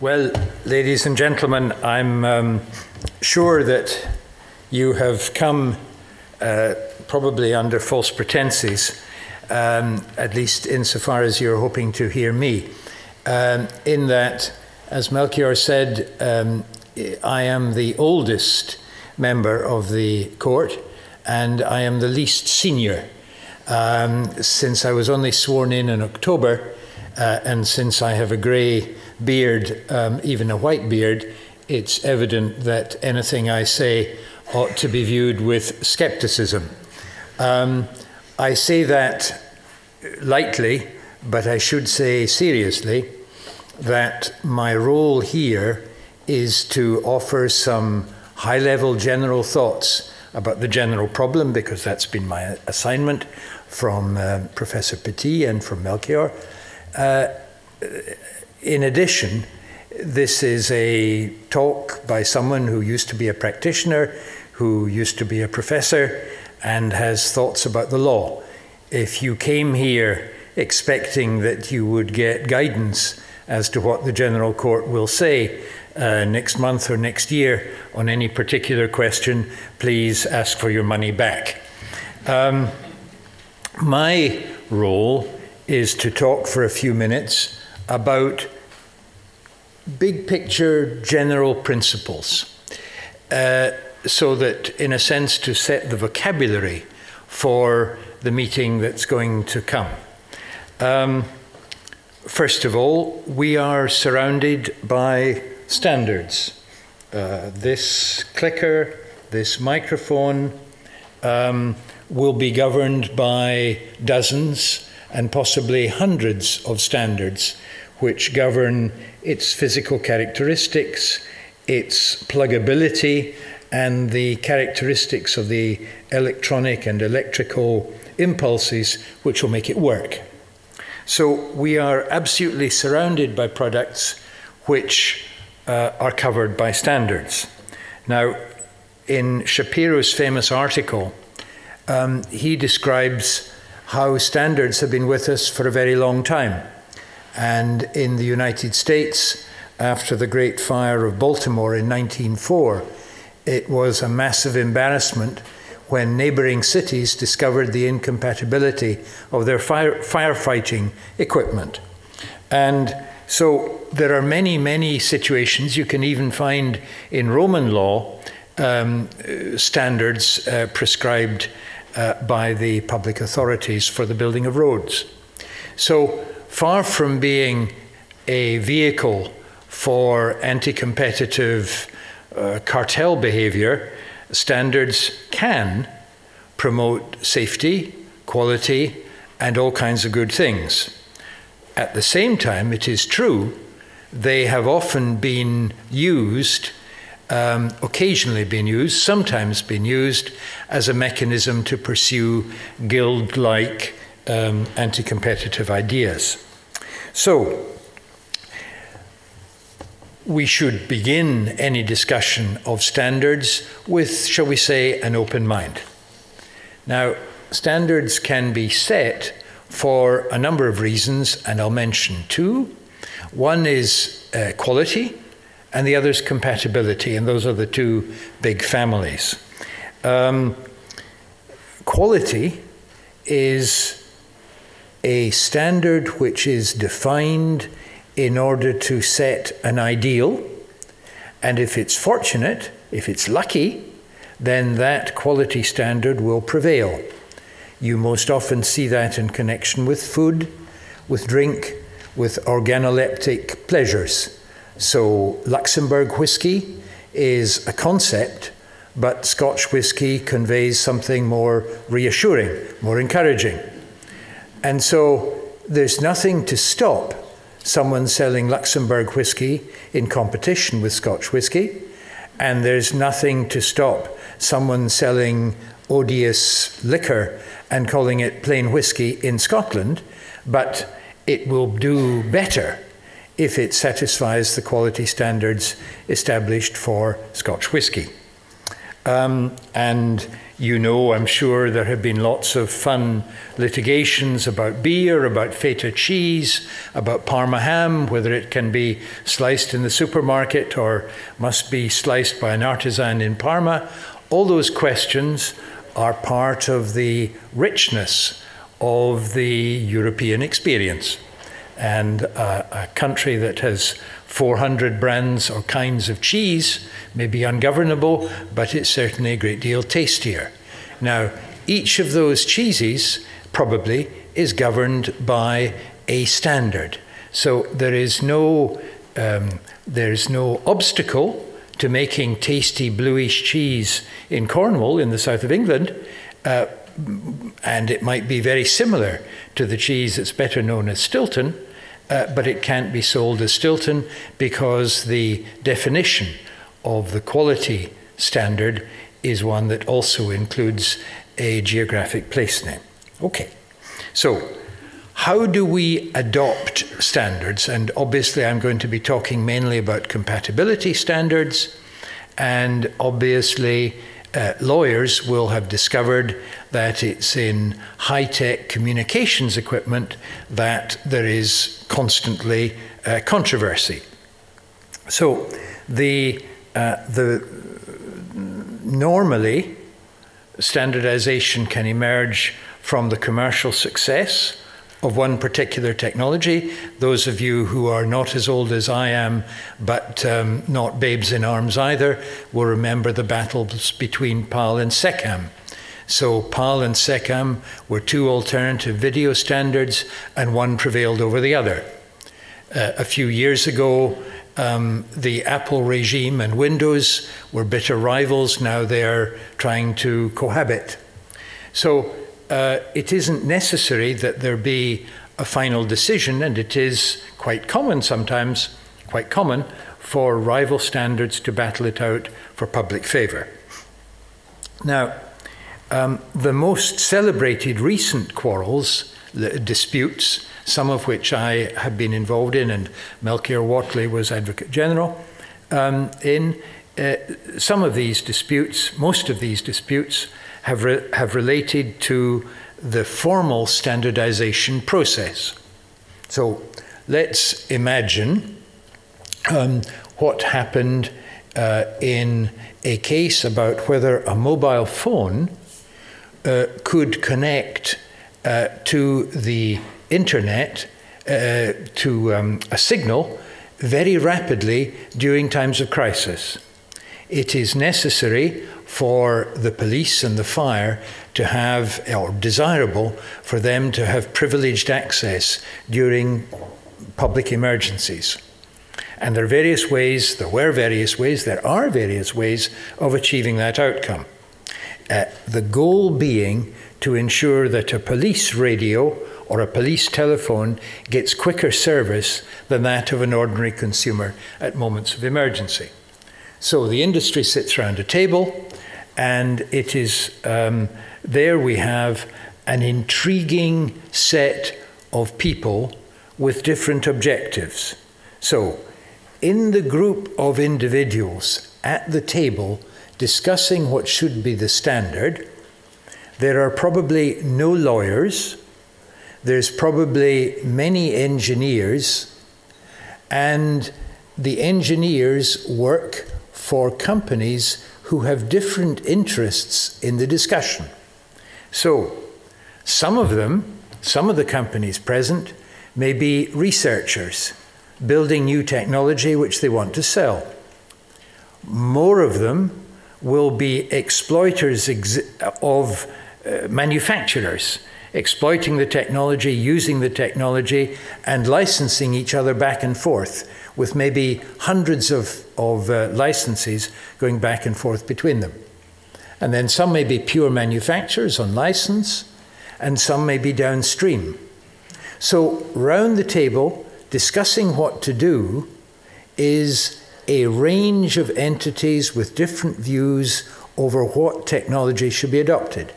Well, ladies and gentlemen, I'm sure that you have come probably under false pretenses, at least insofar as you're hoping to hear me, in that, as Melchior said, I am the oldest member of the court and I am the least senior, since I was only sworn in October, and since I have a grey beard, even a white beard, it's evident that anything I say ought to be viewed with scepticism. I say that lightly, but I should say seriously that my role here is to offer some high-level general thoughts about the general problem, because that's been my assignment from Professor Petit and from Melchior. In addition, this is a talk by someone who used to be a practitioner, who used to be a professor, and has thoughts about the law. If you came here expecting that you would get guidance as to what the General Court will say next month or next year on any particular question, please ask for your money back. My role is to talk for a few minutes about big picture general principles, so that, in a sense, to set the vocabulary for the meeting that's going to come. First of all, we are surrounded by standards. This clicker, this microphone, will be governed by dozens and possibly hundreds of standards which govern its physical characteristics, its pluggability, and the characteristics of the electronic and electrical impulses which will make it work. So we are absolutely surrounded by products which are covered by standards. Now, in Shapiro's famous article, he describes how standards have been with us for a very long time. And in the United States, after the Great Fire of Baltimore in 1904, it was a massive embarrassment when neighboring cities discovered the incompatibility of their firefighting equipment. And so there are many, many situations. You can even find in Roman law standards prescribed by the public authorities for the building of roads. So far from being a vehicle for anti-competitive cartel behavior, standards can promote safety, quality, and all kinds of good things. At the same time, it is true, they have often been used, occasionally been used, sometimes been used as a mechanism to pursue guild-like anti-competitive ideas. So, we should begin any discussion of standards with, shall we say, an open mind. Now, standards can be set for a number of reasons, and I'll mention two. One is quality, and the other is compatibility, and those are the two big families. Quality is a standard which is defined in order to set an ideal, and if it's fortunate, if it's lucky, then that quality standard will prevail. You most often see that in connection with food, with drink, with organoleptic pleasures. So Luxembourg whiskey is a concept, but Scotch whiskey conveys something more reassuring, more encouraging. And so there's nothing to stop someone selling Luxembourg whiskey in competition with Scotch whiskey, and there's nothing to stop someone selling odious liquor and calling it plain whiskey in Scotland, but it will do better if it satisfies the quality standards established for Scotch whiskey. And You know, I'm sure, there have been lots of fun litigations about beer, about feta cheese, about Parma ham, whether it can be sliced in the supermarket or must be sliced by an artisan in Parma. All those questions are part of the richness of the European experience. And a country that has 400 brands or kinds of cheese may be ungovernable, but it's certainly a great deal tastier. Now, each of those cheeses probably is governed by a standard. So there's no obstacle to making tasty bluish cheese in Cornwall, in the south of England, and it might be very similar to the cheese that's better known as Stilton, but it can't be sold as Stilton because the definition of the quality standard is one that also includes a geographic place name. Okay, so how do we adopt standards? And obviously I'm going to be talking mainly about compatibility standards, and obviously lawyers will have discovered that it's in high-tech communications equipment that there is constantly controversy. So normally standardization can emerge from the commercial success of one particular technology. Those of you who are not as old as I am, but not babes in arms either, will remember the battles between PAL and SECAM. So PAL and SECAM were two alternative video standards, and one prevailed over the other. A few years ago, the Apple regime and Windows were bitter rivals. Now they're trying to cohabit. So it isn't necessary that there be a final decision, and it is quite common sometimes, quite common, for rival standards to battle it out for public favor. Now, the most celebrated recent quarrels, disputes, some of which I have been involved in, and Melchior Wathelet was Advocate General, some of these disputes, most of these disputes, have related to the formal standardization process. So let's imagine what happened in a case about whether a mobile phone could connect to the internet, to a signal, very rapidly during times of crisis. It is necessary for the police and the fire to have, or desirable for them to have, privileged access during public emergencies. And there are various ways, there are various ways of achieving that outcome. The goal being to ensure that a police radio or a police telephone gets quicker service than that of an ordinary consumer at moments of emergency. So the industry sits around a table, and it is there we have an intriguing set of people with different objectives. So in the group of individuals at the table discussing what should be the standard, there are probably no lawyers, there's probably many engineers, and the engineers work for companies who have different interests in the discussion. So some of the companies present may be researchers building new technology which they want to sell. More of them will be exploiters of manufacturers, exploiting the technology, using the technology, and licensing each other back and forth, with maybe hundreds of licenses going back and forth between them. And then some may be pure manufacturers on license, and some may be downstream. So round the table, discussing what to do, is a range of entities with different views over what technology should be adopted.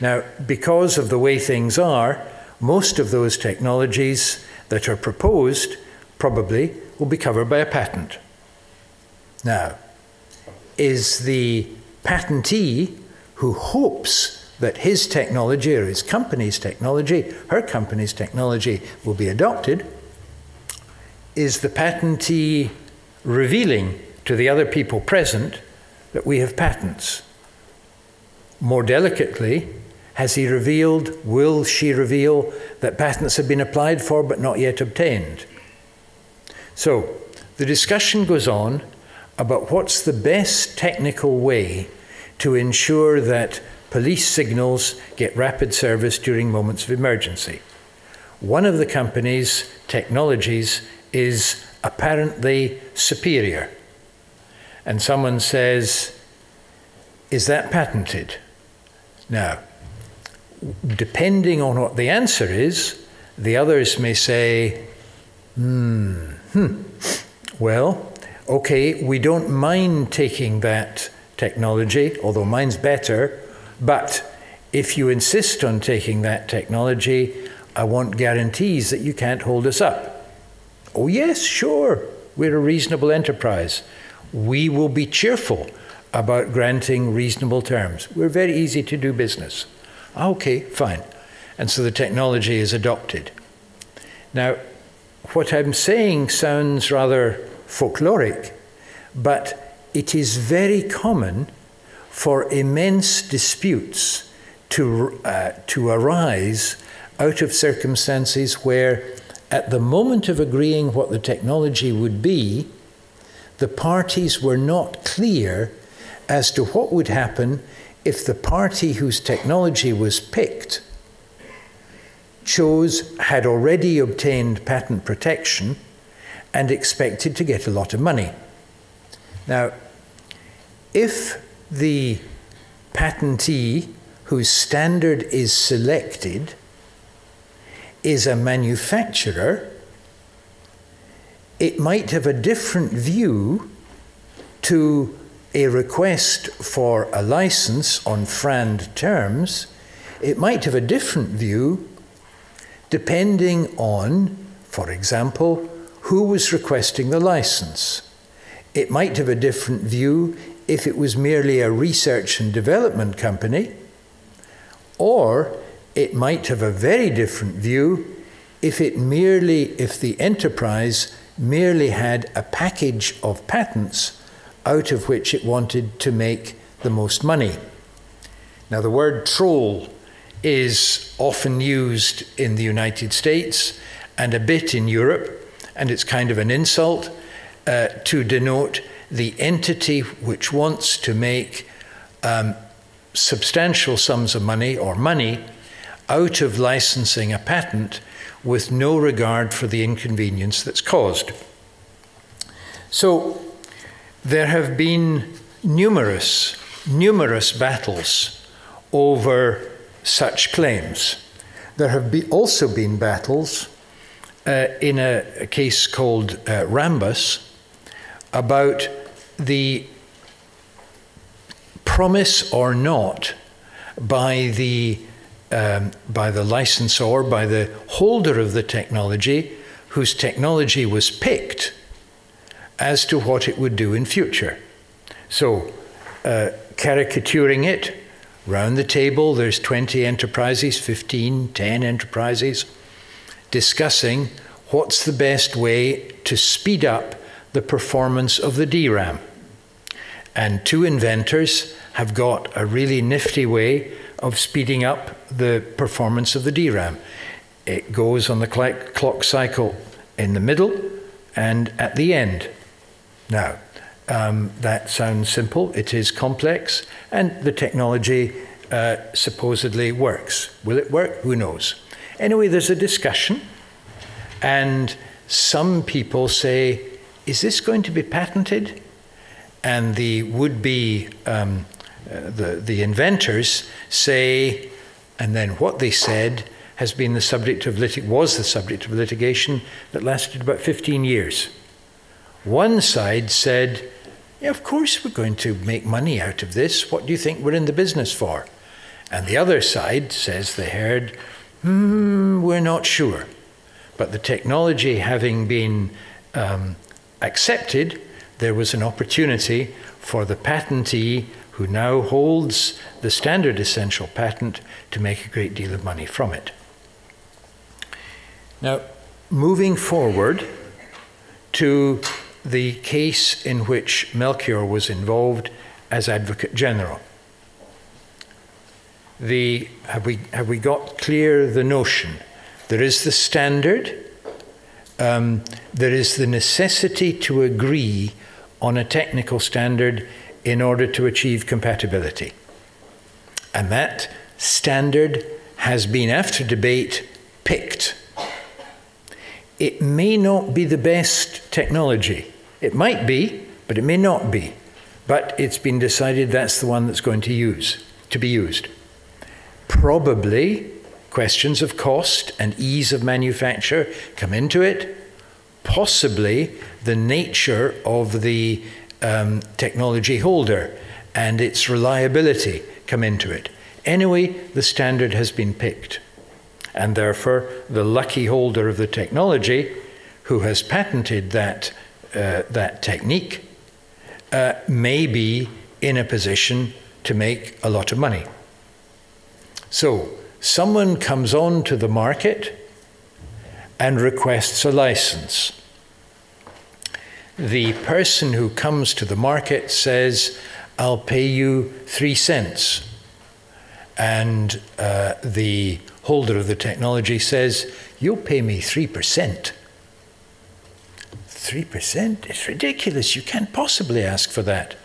Now, because of the way things are, most of those technologies that are proposed probably will be covered by a patent. Now, is the patentee who hopes that his technology or his company's technology, her company's technology will be adopted, is the patentee revealing to the other people present that we have patents? More delicately, has he revealed, will she reveal, that patents have been applied for but not yet obtained? So the discussion goes on about what's the best technical way to ensure that police signals get rapid service during moments of emergency. One of the company's technologies is apparently superior. And someone says, is that patented? Now, depending on what the answer is, the others may say, well, okay, we don't mind taking that technology, although mine's better, but if you insist on taking that technology, I want guarantees that you can't hold us up. Oh yes, sure, we're a reasonable enterprise. We will be cheerful about granting reasonable terms. We're very easy to do business. Okay, fine. And so the technology is adopted. Now, what I'm saying sounds rather folkloric, but it is very common for immense disputes to arise out of circumstances where, at the moment of agreeing what the technology would be, the parties were not clear as to what would happen if the party whose technology was picked had already obtained patent protection and expected to get a lot of money. Now, if the patentee whose standard is selected is a manufacturer, it might have a different view to a request for a license on FRAND terms. It might have a different view depending on, for example, who was requesting the license. It might have a different view if it was merely a research and development company, or it might have a very different view if the enterprise merely had a package of patents out of which it wanted to make the most money. Now, the word troll is often used in the United States and a bit in Europe, and it's kind of an insult to denote the entity which wants to make substantial sums of money or money out of licensing a patent with no regard for the inconvenience that's caused. So there have been numerous battles over such claims. There have also been battles in a case called Rambus about the promise or not by the licensor, by the holder of the technology, whose technology was picked, as to what it would do in future. So, caricaturing it, round the table there's 20 enterprises, 15, 10 enterprises, discussing what's the best way to speed up the performance of the DRAM. And two inventors have got a really nifty way of speeding up the performance of the DRAM. It goes on the clock cycle in the middle and at the end. Now, that sounds simple. It is complex, and the technology supposedly works. Will it work? Who knows? Anyway, there's a discussion, and some people say, is this going to be patented? And the would-be the inventors say, and then what they said has been the subject of litigation that lasted about 15 years. One side said, yeah, of course we're going to make money out of this. What do you think we're in the business for? And the other side says they heard, we're not sure. But the technology having been accepted, there was an opportunity for the patentee who now holds the standard essential patent to make a great deal of money from it. Now, moving forward to the case in which Melchior was involved as Advocate General. Have we got clear the notion? There is the standard, there is the necessity to agree on a technical standard in order to achieve compatibility. And that standard has been, after debate, picked. It may not be the best technology. It might be, but it may not be. But it's been decided that's the one that's going to be used. Probably questions of cost and ease of manufacture come into it. Possibly the nature of the technology holder and its reliability come into it. Anyway, the standard has been picked. And therefore, the lucky holder of the technology who has patented that, that technique may be in a position to make a lot of money. So someone comes on to the market and requests a license. The person who comes to the market says, I'll pay you 3 cents. And the holder of the technology says, you'll pay me 3%. 3%? It's ridiculous. You can't possibly ask for that.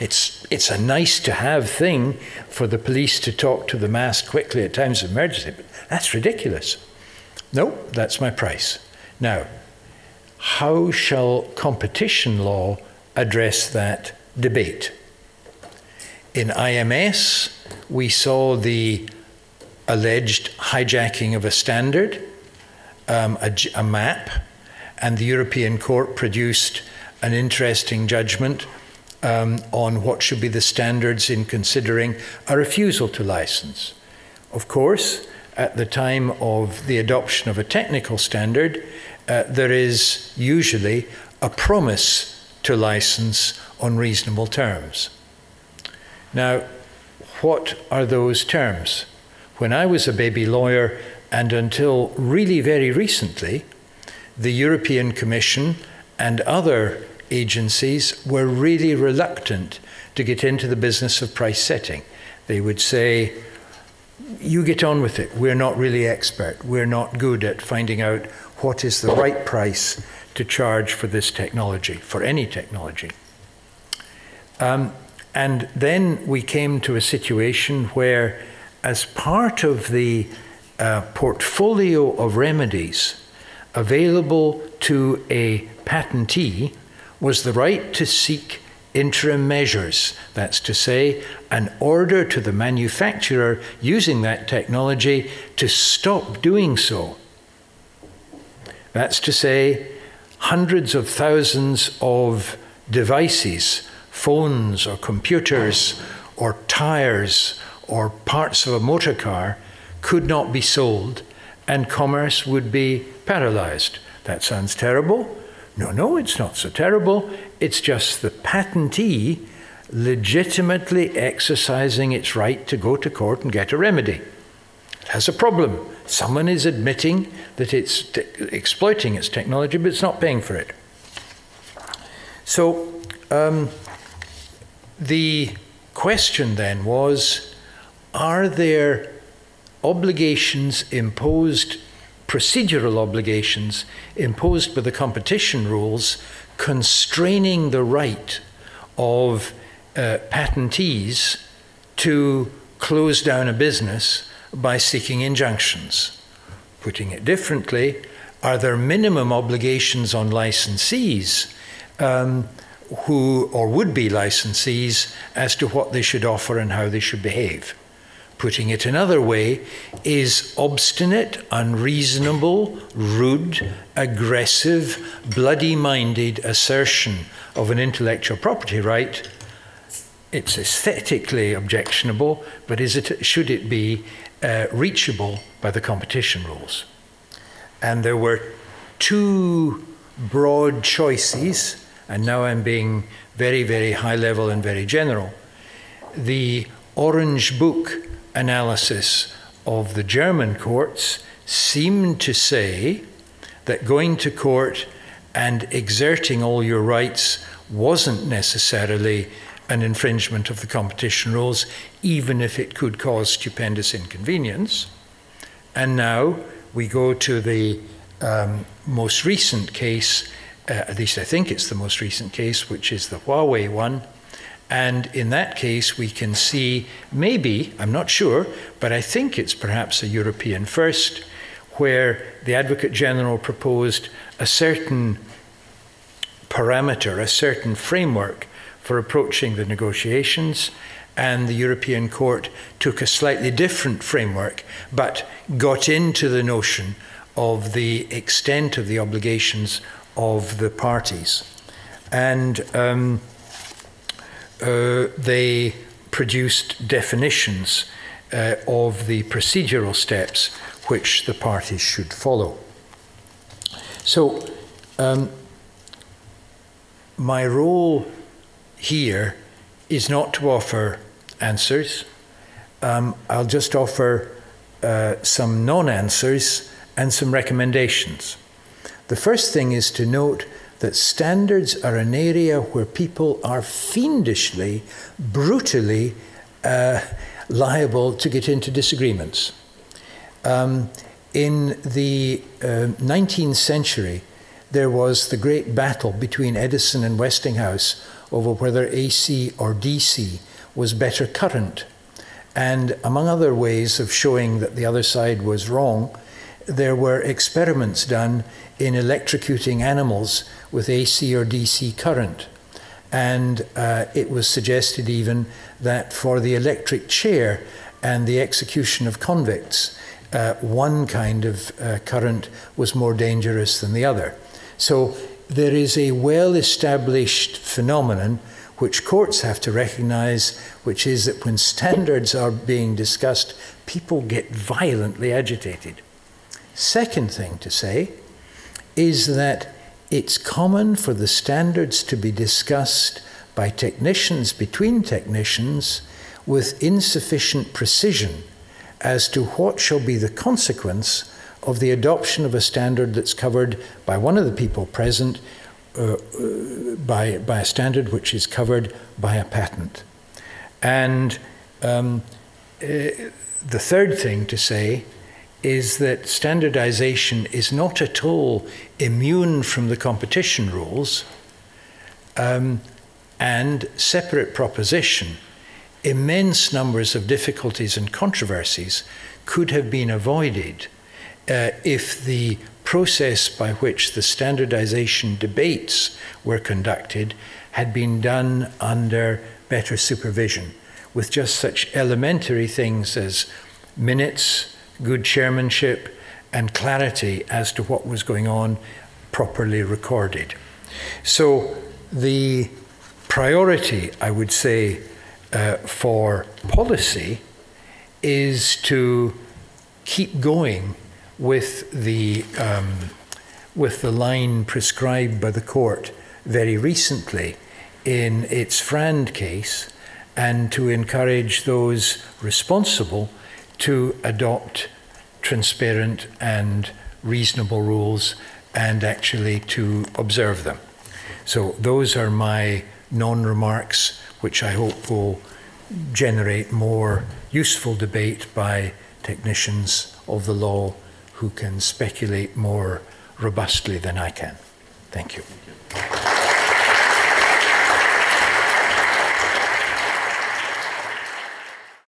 It's a nice-to-have thing for the police to talk to the mass quickly at times of emergency, but that's ridiculous. No, that's my price. Now, how shall competition law address that debate? In IMS, we saw the alleged hijacking of a standard, a map, and the European Court produced an interesting judgment on what should be the standards in considering a refusal to license. Of course, at the time of the adoption of a technical standard, there is usually a promise to license on reasonable terms. Now, what are those terms? When I was a baby lawyer, and until really very recently, the European Commission and other agencies were really reluctant to get into the business of price setting. They would say, you get on with it. We're not really expert. We're not good at finding out what is the right price to charge for this technology, for any technology. And then we came to a situation where, as part of the portfolio of remedies available to a patentee, was the right to seek interim measures. That's to say, an order to the manufacturer using that technology to stop doing so. That's to say, hundreds of thousands of devices, phones or computers or tires or parts of a motor car, could not be sold and commerce would be paralyzed. That sounds terrible. No, no, it's not so terrible. It's just the patentee legitimately exercising its right to go to court and get a remedy. It has a problem. Someone is admitting that it's exploiting its technology, but it's not paying for it. So the question then was, are there obligations imposed, procedural obligations imposed by the competition rules, constraining the right of patentees to close down a business by seeking injunctions? Putting it differently, are there minimum obligations on licensees who, or would-be licensees, as to what they should offer and how they should behave? Putting it another way, is obstinate, unreasonable, rude, aggressive, bloody-minded assertion of an intellectual property right, it's aesthetically objectionable, but is it, should it be reachable by the competition rules? And there were two broad choices, and now I'm being very, very high level and very general. the Orange book analysis of the German courts seemed to say that going to court and exerting all your rights wasn't necessarily an infringement of the competition rules, even if it could cause stupendous inconvenience. And now we go to the most recent case, at least I think it's the most recent case, which is the Huawei one. And in that case, we can see maybe, I'm not sure, but I think it's perhaps a European first, where the Advocate General proposed a certain parameter, a certain framework for approaching the negotiations, and the European Court took a slightly different framework, but got into the notion of the extent of the obligations of the parties. And they produced definitions of the procedural steps which the parties should follow. So my role here is not to offer answers. I'll just offer some non-answers and some recommendations. The first thing is to note that standards are an area where people are fiendishly, brutally liable to get into disagreements. In the 19th century, there was the great battle between Edison and Westinghouse over whether AC or DC was better current. And among other ways of showing that the other side was wrong, there were experiments done in electrocuting animals with AC or DC current. And it was suggested even that for the electric chair and the execution of convicts, one kind of current was more dangerous than the other. So there is a well-established phenomenon which courts have to recognize, which is that when standards are being discussed, people get violently agitated. Second thing to say is that it's common for the standards to be discussed by technicians between technicians with insufficient precision as to what shall be the consequence of the adoption of a standard that's covered by one of the people present, by a standard which is covered by a patent. And the third thing to say is that standardization is not at all immune from the competition rules, and separate proposition, immense numbers of difficulties and controversies could have been avoided if the process by which the standardization debates were conducted had been done under better supervision, with just such elementary things as minutes, good chairmanship, and clarity as to what was going on properly recorded. So the priority, I would say, for policy is to keep going with the line prescribed by the court very recently in its FRAND case, and to encourage those responsible to adopt transparent and reasonable rules and actually to observe them. So those are my non-remarks, which I hope will generate more useful debate by technicians of the law who can speculate more robustly than I can. Thank you. Thank you.